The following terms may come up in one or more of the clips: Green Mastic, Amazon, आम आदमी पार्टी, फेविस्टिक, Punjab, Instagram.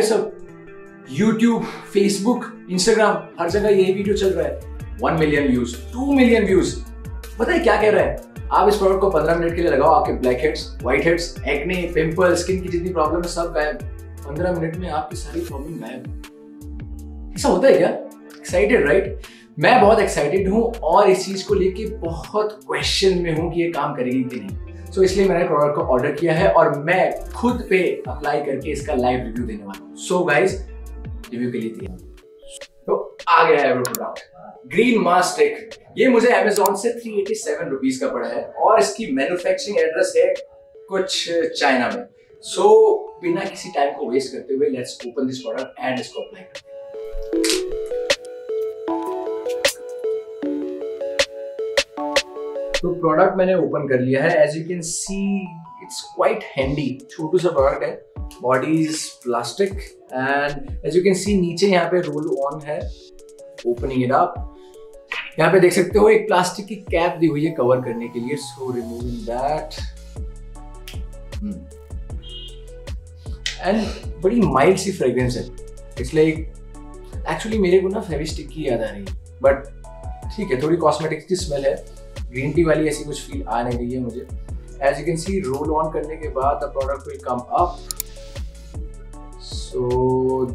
ये सब YouTube, Facebook, Instagram हर जगह यही वीडियो चल रहा है। 1 मिलियन व्यूज, 2 मिलियन व्यूज, पता है क्या कह रहा है? आप इस प्रोडक्ट को 15 मिनट के लिए लगाओ, आपके black heads, white heads, acne, pimple, skin की जितनी प्रॉब्लम है सब गायब। 15 मिनट में आपकी सारी प्रॉब्लम गायब। ऐसा होता है क्या? Excited right? मैं बहुत एक्साइटेड हूँ और इस चीज को लेके बहुत क्वेश्चन में हूँ कि ये काम करेगी कि नहीं। सो इसलिए मैंने प्रोडक्ट को ऑर्डर किया है और मैं खुद पे अप्लाई करके इसका लाइव रिव्यू देने वाला हूँ। सो गाइज, रिव्यू के लिए तैयार। तो आ गया है प्रोडक्ट ग्रीन मास्टिक। ये मुझे Amazon से 387 रुपीज का पड़ा है और इसकी मैन्युफैक्चरिंग एड्रेस है कुछ चाइना में। सो बिना किसी टाइम को वेस्ट करते हुए let's open this product and इसको अप्लाई करते हैं। तो प्रोडक्ट मैंने ओपन कर लिया है। As you can see it's quite handy, छोटू सा प्रोडक्ट है, body is plastic and as you can see नीचे यहाँ पे रोल ऑन है। ओपनिंग इट अप, यहाँ पे देख सकते हो एक प्लास्टिक की कैप दी हुई है कवर करने के लिए। सो रिमूविंग दैट एंड बड़ी माइल्ड सी फ्रेग्रेंस है। इसलिए एक्चुअली मेरे को ना फेविस्टिक की याद आ रही है, बट ठीक है, थोड़ी कॉस्मेटिक्स की स्मेल है, ग्रीन टी वाली ऐसी कुछ फील आ नहीं रही है मुझे। As you can see roll on करने के बाद the product will come up. So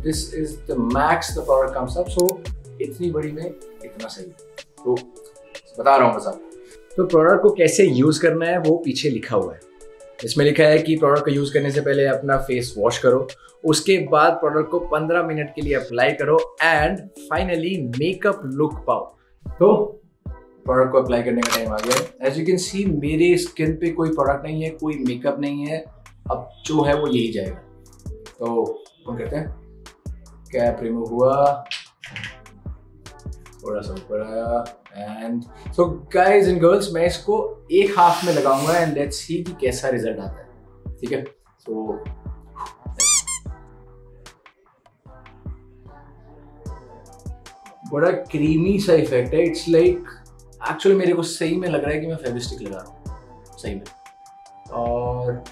this is the max the product comes up. So इतनी बड़ी में इतना सही, तो बता रहा हूँ बस आपको। तो प्रोडक्ट को कैसे यूज़ करना है वो पीछे लिखा हुआ है। इसमें लिखा है कि प्रोडक्ट को यूज़ करने से पहले अपना फेस वॉश करो, उसके बाद प्रोडक्ट को 15 मिनट के लिए अप्लाई करो एंड फाइनली मेकअप लुक पाओ। तो प्रोडक्ट को अप्लाई करने का टाइम आ गया है। एज यू कैन सी मेरे स्किन पे कोई प्रोडक्ट नहीं है, कोई मेकअप नहीं है, अब जो है वो यही जाएगा। तो हम कहते हैं कैप रिमूव हुआ, थोड़ा सा ऊपर आया and so guys and girls मैं इसको एक हाफ में लगाऊंगा एंड लेट्स सी कि कैसा रिजल्ट आता है। ठीक है, तो बड़ा क्रीमी सा इफेक्ट है। इट्स लाइक एक्चुअली मेरे को सही में लग रहा है कि मैं फेविस्टिक लगा रहा हूँ सही में। और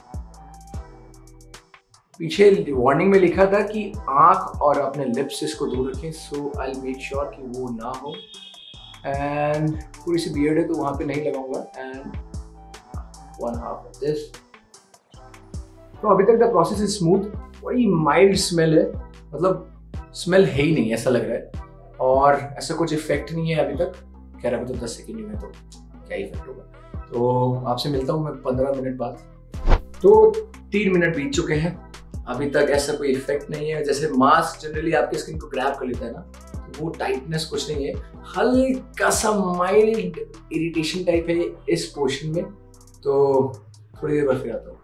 पीछे वार्निंग में लिखा था कि आँख और अपने लिप्स इसको दूर रखें। So I will make sure कि वो ना हो एंड पूरी सी बियर्ड है तो वहाँ पे नहीं लगाऊंगा एंड 1/2 ऑफ दिस। तो अभी तक द प्रोसेस इज स्मूथ, बड़ी माइल्ड स्मेल है, मतलब स्मेल है ही नहीं ऐसा लग रहा है और ऐसा कुछ इफेक्ट नहीं है अभी तक। कह रहा है तो 10 सेकेंड में तो क्या इफेक्ट होगा। तो आपसे मिलता हूँ मैं 15 मिनट बाद। तो 3 मिनट बीत चुके हैं, अभी तक ऐसा कोई इफेक्ट नहीं है। जैसे मास्क जनरली आपकी स्किन को ग्रैब कर लेता है ना, वो टाइटनेस कुछ नहीं है, हल्का सा माइल्ड इरिटेशन टाइप है इस पोर्शन में। तो थोड़ी देर बाद फिर आता हूँ।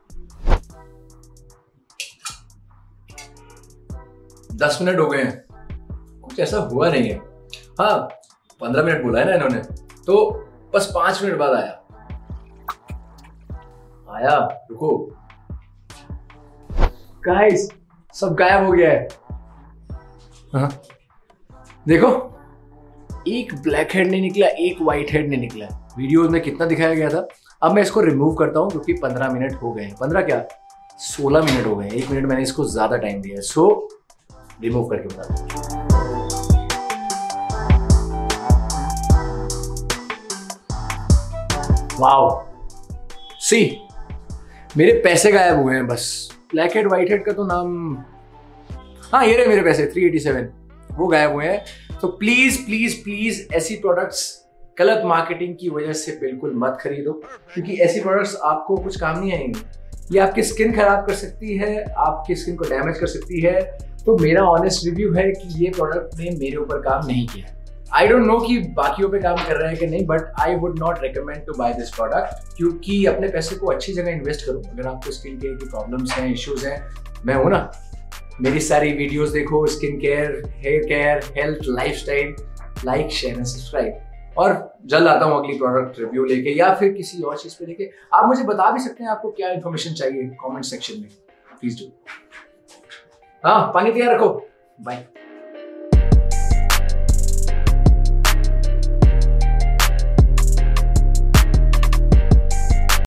10 मिनट हो गए हैं, कुछ ऐसा हुआ नहीं है। हाँ 15 मिनट बोला है ना इन्होंने, तो बस 5 मिनट बाद आया। रुको गाइस, सब गायब हो गया है। हाँ। देखो, एक ब्लैक हेड नहीं निकला, एक व्हाइट हेड नहीं निकला। वीडियोस में कितना दिखाया गया था। अब मैं इसको रिमूव करता हूँ क्योंकि 15 मिनट हो गए हैं, 15 क्या 16 मिनट हो गए हैं। 1 मिनट मैंने इसको ज्यादा टाइम दिया है। सो रिमूव करके बता दो। वाओ, सी मेरे पैसे गायब हुए हैं बस। ब्लैक हेड व्हाइट हेड का तो नाम, हाँ ये रहे मेरे पैसे 387, वो गायब हुए हैं। तो प्लीज प्लीज प्लीज ऐसी प्रोडक्ट्स गलत मार्केटिंग की वजह से बिल्कुल मत खरीदो, क्योंकि ऐसी प्रोडक्ट्स आपको कुछ काम नहीं आएंगी। ये आपकी स्किन खराब कर सकती है, आपकी स्किन को डैमेज कर सकती है। तो मेरा ऑनेस्ट रिव्यू है कि ये प्रोडक्ट ने मेरे ऊपर काम नहीं किया। आई डोंट नो कि बाकियों पे काम कर रहा है कि नहीं, but I would not recommend to buy this product. क्योंकि अपने पैसे को अच्छी जगह इन्वेस्ट करो। अगर आपको स्किन केयर की प्रॉब्लम्स हैं, इश्यूज हैं, मैं हूँ ना, मेरी सारी वीडियोस देखो, skin care, hair care, health, lifestyle. Like, share and subscribe और जल्द आता हूँ अगली प्रोडक्ट रिव्यू लेके या फिर किसी और चीज़ पे लेके। आप मुझे बता भी सकते हैं आपको क्या इन्फॉर्मेशन चाहिए कॉमेंट सेक्शन में, प्लीज डू। हाँ, पानी तैयार रखो। बाय।